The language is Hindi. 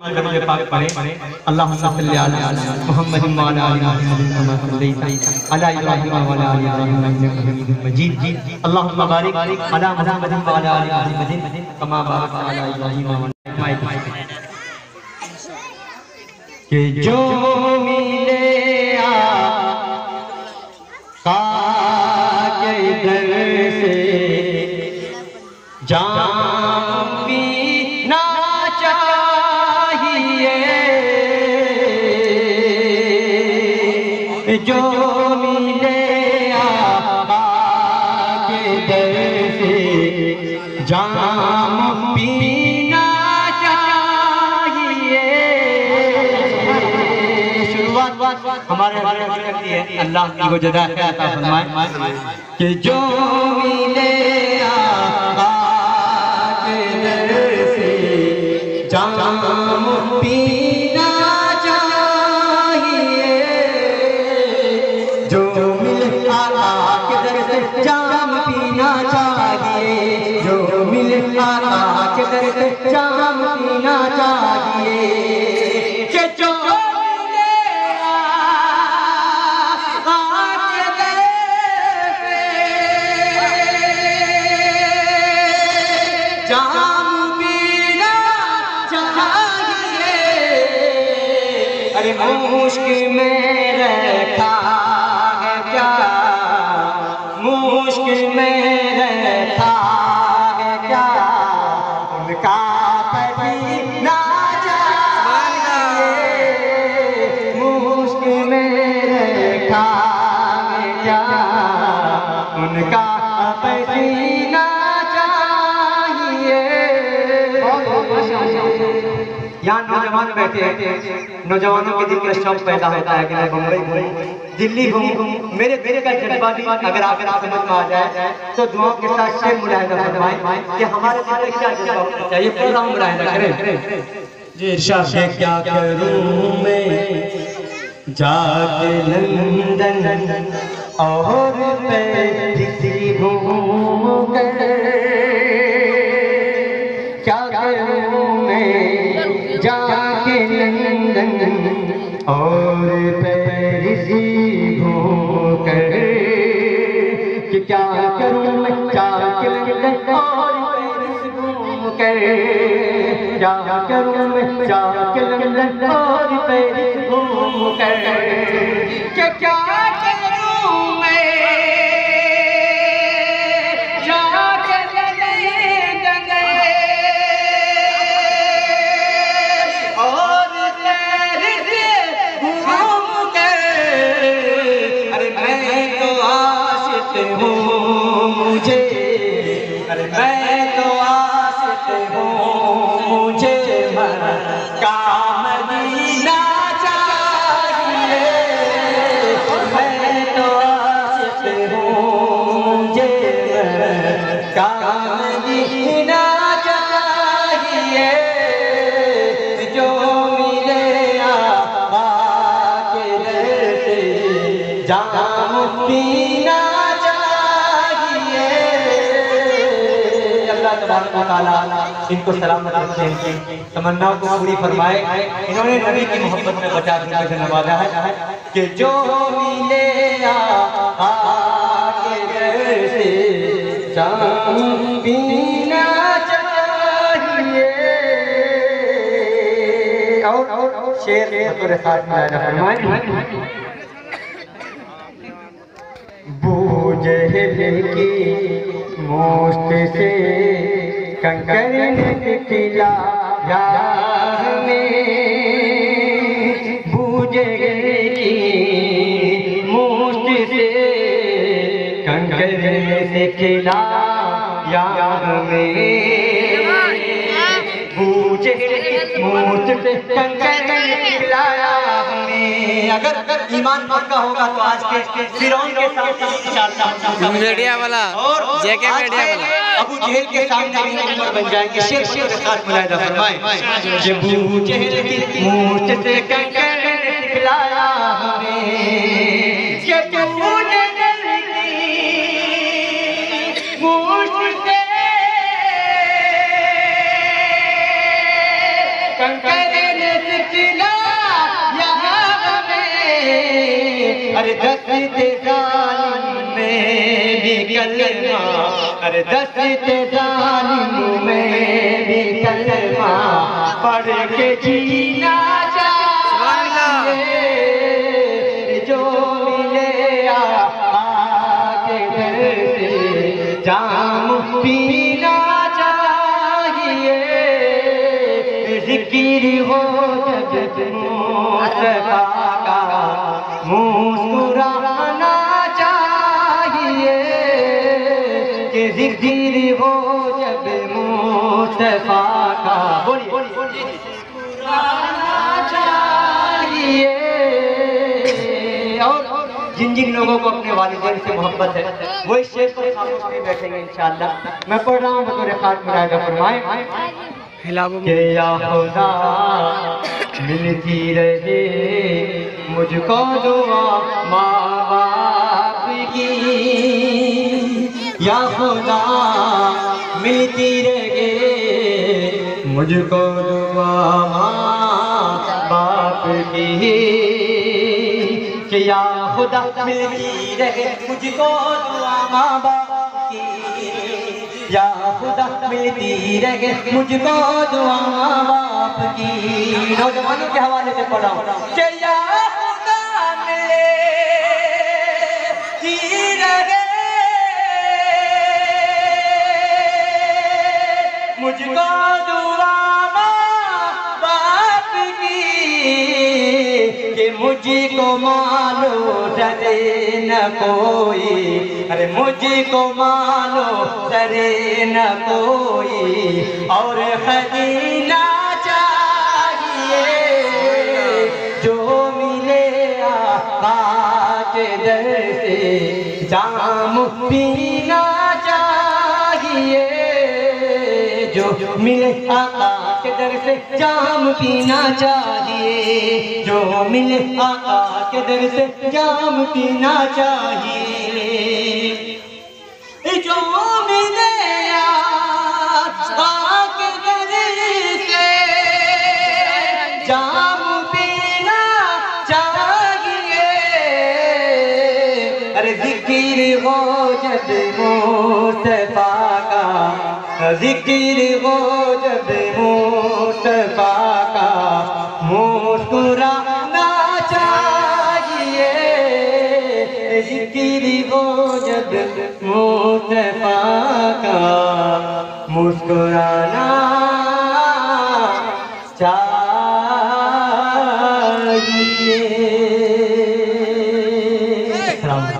जो मिले इधर से जाम पीना चाहिए जो मिले इधर से जाम पीना हमारे करती है अल्लाह की वो जगह क्या था फरमाए कि जो मिले इधर से जाम पीना चाहिए जो मिले इधर से जाम पीना चाहिए जो मिले इधर से जाम पीना चाहिए मुश्किल में रखा है क्या मुश्किल में रखा है क्या उनका पसीना चाहिए मुश्किल में रखा है क्या उनका पसीना चाहिए। यहाँ नौजवान बैठे हैं, नौजवानों के दिल में शौक पैदा होता है कि मैं मुंबई घूमूं, दिल्ली घूमूं, मेरे घर का जज्बा भी अगर आप समझ में आ जाए तो दुआओं के साथ शेर मुलाहिजा फरमाएं कि हमारे दिल में क्या जज्बा होना चाहिए, पूरा मुलाहिजा करें। ये इरशाद है क्या करूं मैं जाके लंदन और पैरिस घूम कर क्या करूं जाके लंदन और पेरिस घूमकर कि क्या करूं मैं जाके लंदन और पेरिस घूमकर क्या करूं मैं जाके लंदन और पेरिस घूमकर कि क्या करूं मैं पीना चाहिए। अल्लाह तबारक व तआला इनको सलामत रखे, तमन्ना को पूरी फरमाए। इन्होंने नबी की मोहब्बत में बचा के नवाजा है कि जो मिले जाम पीना चाहिए। और शेर पूरे साथ में फरमाए जहल की मोश्त से कंकर निकला राह में बूझल की मोश्त से कंकर निकला राह में बूझल की मोश्त से कंकर निकला राह में। अगर ईमान पक्का होगा तो आज के फिरौन के साथ मीडिया वाला और जेके मीडिया वाला अबू जहल के सामने उम्र बन जाएंगे। शेर शेर साथ मुलाहिजा फरमाएं जब अबू जहल की मूर्त से कंकर निकलाया हमें कि तूने जहल की मूर्त से कंकर अरे दस तेजान में भी कलमा, अरे दस तेजान में भी कलमा पढ़ के जीना चाहिए। जो मिले आके घर से जाम पीना चाहिए। जिक्र हो जब मुस्तफा का मुस्कुराना चाहिए, कि जिक्र हो जब मुस्तफा का मुस्कुराना चाहिए। और जिन जिन लोगों को अपने वालिदैन से मोहब्बत है वो इस शेर पर खामोश नहीं बैठेंगे इंशाअल्लाह। मैं पढ़ रहा हूँ बतौर खास मुरादा फरमाएं के या खुदा मिलती रहे मुझको दुआ माँ बाप की, या खुदा मिलती रहे मुझको दुआ माँ बाप की, के या खुदा मिलती रहे मुझको दुआ माँ बाप की, या खुदा मिलती रहे मुझको दुआ बाप की। नौजवानों के हवाले से पढ़ा कि या खुदा मिलती रहे मुझको दुआ बाप की, कि मुझको मानो डरे न कोई, अरे मुझको मानो डरे न कोई और खजीना चाहिए। जो मिले आका के दर से जाम पीना चाहिए, जो मिले आका के दर से जाम पीना चाहिए, जो मिले आका के दर से जाम पीना चाहिए। जो मिले आक दर से जाम पीना चाहिए। अरे जिक्र हो जब मुस्तफा का, जिक्र हो जब मुस्तफा का मुस्कुराना चाहिए। जिक्र हो जब मुस्तफा का मुस्कुराना चाहिए।